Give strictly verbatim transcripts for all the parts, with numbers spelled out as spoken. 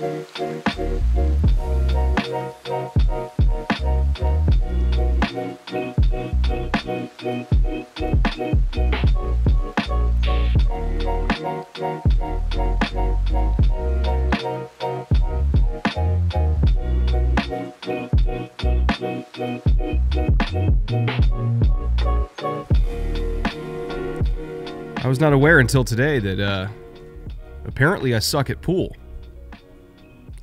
I was not aware until today that uh, apparently I suck at pool.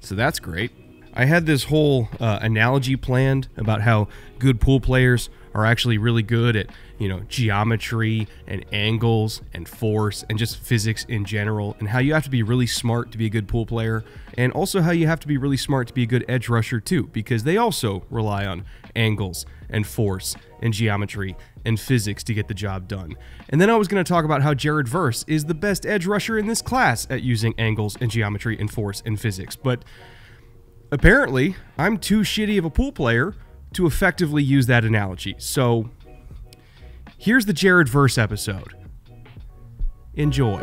So that's great. I had this whole uh, analogy planned about how good pool players are actually really good at, you know, geometry and angles and force and just physics in general, and how you have to be really smart to be a good pool player, and also how you have to be really smart to be a good edge rusher too, because they also rely on angles and force and geometry and physics to get the job done. And then I was going to talk about how Jared Verse is the best edge rusher in this class at using angles and geometry and force and physics, but apparently I'm too shitty of a pool player to effectively use that analogy. So here's the Jared Verse episode. Enjoy.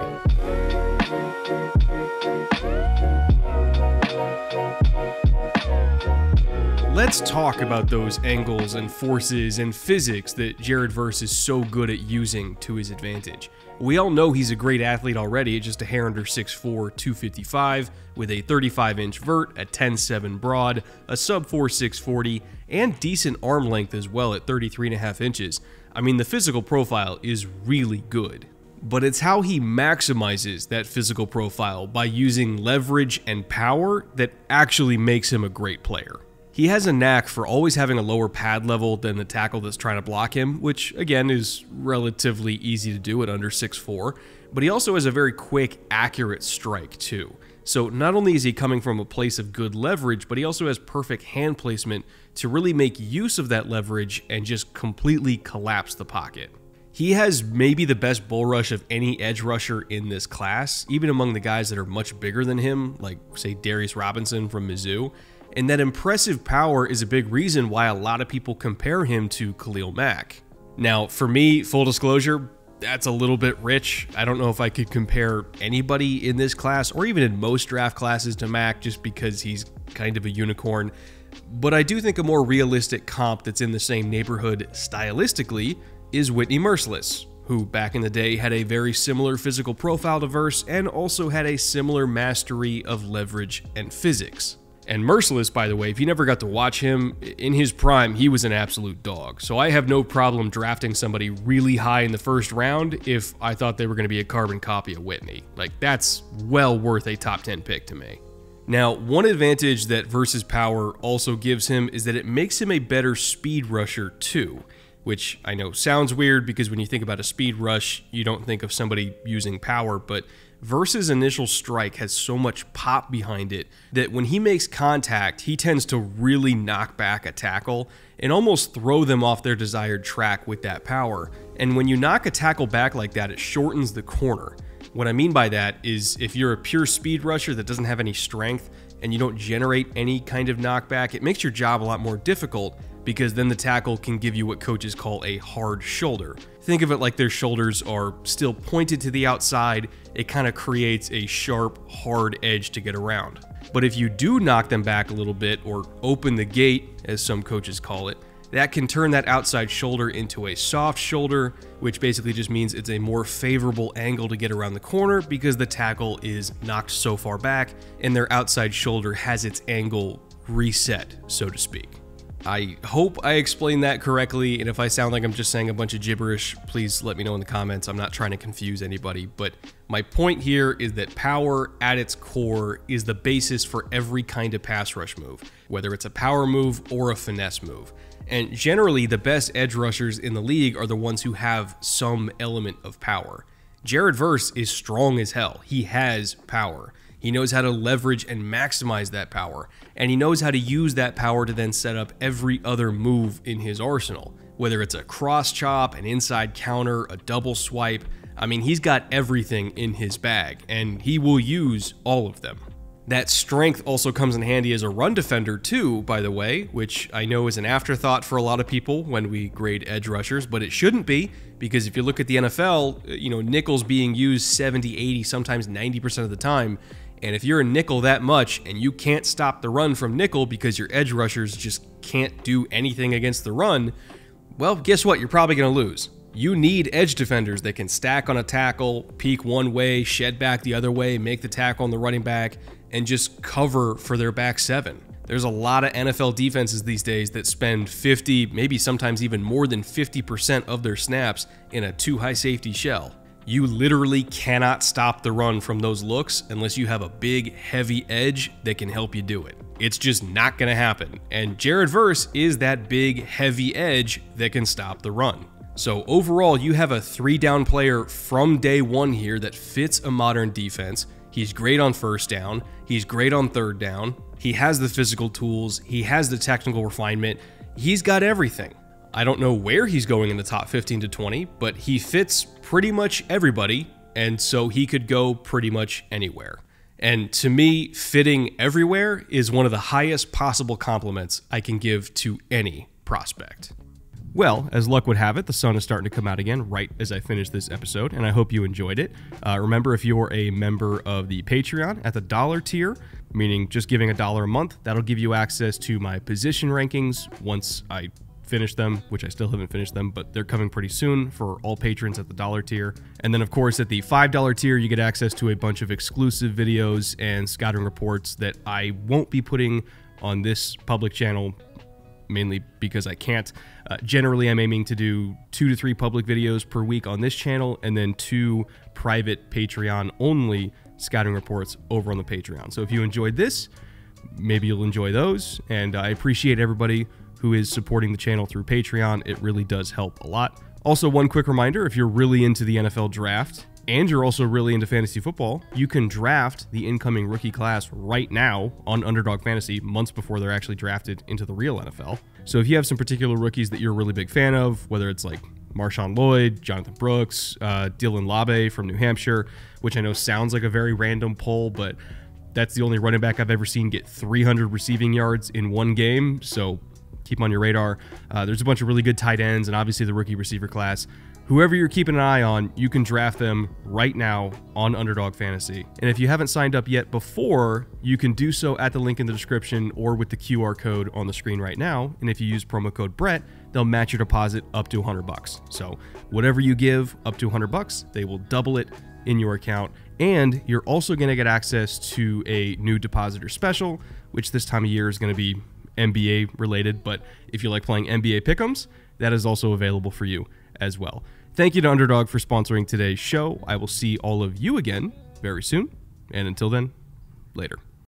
Let's talk about those angles and forces and physics that Jared Verse is so good at using to his advantage. We all know he's a great athlete already at just a hair under six foot four, two fifty-five, with a thirty-five inch vert, a ten seven broad, a sub four six forty, and decent arm length as well at thirty-three and a half inches. I mean, the physical profile is really good. But it's how he maximizes that physical profile by using leverage and power that actually makes him a great player. He has a knack for always having a lower pad level than the tackle that's trying to block him, which, again, is relatively easy to do at under six foot four, but he also has a very quick, accurate strike, too. So not only is he coming from a place of good leverage, but he also has perfect hand placement to really make use of that leverage and just completely collapse the pocket. He has maybe the best bull rush of any edge rusher in this class, even among the guys that are much bigger than him, like, say, Darius Robinson from Mizzou. And that impressive power is a big reason why a lot of people compare him to Khalil Mack. Now, for me, full disclosure, that's a little bit rich. I don't know if I could compare anybody in this class or even in most draft classes to Mack just because he's kind of a unicorn. But I do think a more realistic comp that's in the same neighborhood stylistically is Whitney Mercilus, who back in the day had a very similar physical profile to Verse and also had a similar mastery of leverage and physics. And Mercilus, by the way, if you never got to watch him, in his prime, he was an absolute dog. So I have no problem drafting somebody really high in the first round if I thought they were going to be a carbon copy of Whitney. Like, that's well worth a top ten pick to me. Now, one advantage that Verse's power also gives him is that it makes him a better speed rusher too, which I know sounds weird because when you think about a speed rush, you don't think of somebody using power, but Verse's initial strike has so much pop behind it that when he makes contact, he tends to really knock back a tackle and almost throw them off their desired track with that power. And when you knock a tackle back like that, it shortens the corner. What I mean by that is if you're a pure speed rusher that doesn't have any strength and you don't generate any kind of knockback, it makes your job a lot more difficult because then the tackle can give you what coaches call a hard shoulder. Think of it like their shoulders are still pointed to the outside. It kind of creates a sharp, hard edge to get around. But if you do knock them back a little bit or open the gate, as some coaches call it, that can turn that outside shoulder into a soft shoulder, which basically just means it's a more favorable angle to get around the corner because the tackle is knocked so far back and their outside shoulder has its angle reset, so to speak. I hope I explained that correctly, and if I sound like I'm just saying a bunch of gibberish, please let me know in the comments. I'm not trying to confuse anybody, but my point here is that power at its core is the basis for every kind of pass rush move, whether it's a power move or a finesse move. And generally, the best edge rushers in the league are the ones who have some element of power. Jared Verse is strong as hell. He has power. He knows how to leverage and maximize that power, and he knows how to use that power to then set up every other move in his arsenal, whether it's a cross chop, an inside counter, a double swipe. I mean, he's got everything in his bag, and he will use all of them. That strength also comes in handy as a run defender too, by the way, which I know is an afterthought for a lot of people when we grade edge rushers, but it shouldn't be, because if you look at the N F L, you know, nickel's being used seventy, eighty, sometimes ninety percent of the time, And if you're a nickel that much and you can't stop the run from nickel because your edge rushers just can't do anything against the run, well, guess what? You're probably going to lose. You need edge defenders that can stack on a tackle, peek one way, shed back the other way, make the tackle on the running back, and just cover for their back seven. There's a lot of N F L defenses these days that spend fifty, maybe sometimes even more than fifty percent of their snaps in a two-high safety shell. You literally cannot stop the run from those looks unless you have a big, heavy edge that can help you do it. It's just not going to happen. And Jared Verse is that big, heavy edge that can stop the run. So overall, you have a three-down player from day one here that fits a modern defense. He's great on first down. He's great on third down. He has the physical tools. He has the technical refinement. He's got everything. I don't know where he's going in the top fifteen to twenty, but he fits pretty much everybody, and so he could go pretty much anywhere. And to me, fitting everywhere is one of the highest possible compliments I can give to any prospect. Well, as luck would have it, the sun is starting to come out again right as I finish this episode, and I hope you enjoyed it. Uh, remember, if you're a member of the Patreon at the dollar tier, meaning just giving a dollar a month, that'll give you access to my position rankings once I finish them, which I still haven't finished them, but they're coming pretty soon for all patrons at the dollar tier. And then, of course, at the five dollar tier, you get access to a bunch of exclusive videos and scouting reports that I won't be putting on this public channel, mainly because I can't. Uh, generally, I'm aiming to do two to three public videos per week on this channel, and then two private Patreon-only scouting reports over on the Patreon. So if you enjoyed this, maybe you'll enjoy those, and I appreciate everybody who is supporting the channel through Patreon. It really does help a lot. Also, one quick reminder, if you're really into the N F L draft and you're also really into fantasy football, you can draft the incoming rookie class right now on Underdog Fantasy, months before they're actually drafted into the real N F L. So if you have some particular rookies that you're a really big fan of, whether it's like Marshawn Lloyd, Jonathan Brooks, uh, Dylan Labe from New Hampshire, which I know sounds like a very random poll, but that's the only running back I've ever seen get three hundred receiving yards in one game, so keep on your radar. Uh, there's a bunch of really good tight ends and obviously the rookie receiver class. Whoever you're keeping an eye on, you can draft them right now on Underdog Fantasy. And if you haven't signed up yet before, you can do so at the link in the description or with the Q R code on the screen right now. And if you use promo code Brett, they'll match your deposit up to one hundred bucks. So whatever you give up to one hundred bucks, they will double it in your account. And you're also going to get access to a new depositor special, which this time of year is going to be N B A related, but if you like playing N B A pick'ems, that is also available for you as well. Thank you to Underdog for sponsoring today's show. I will see all of you again very soon, and until then, later.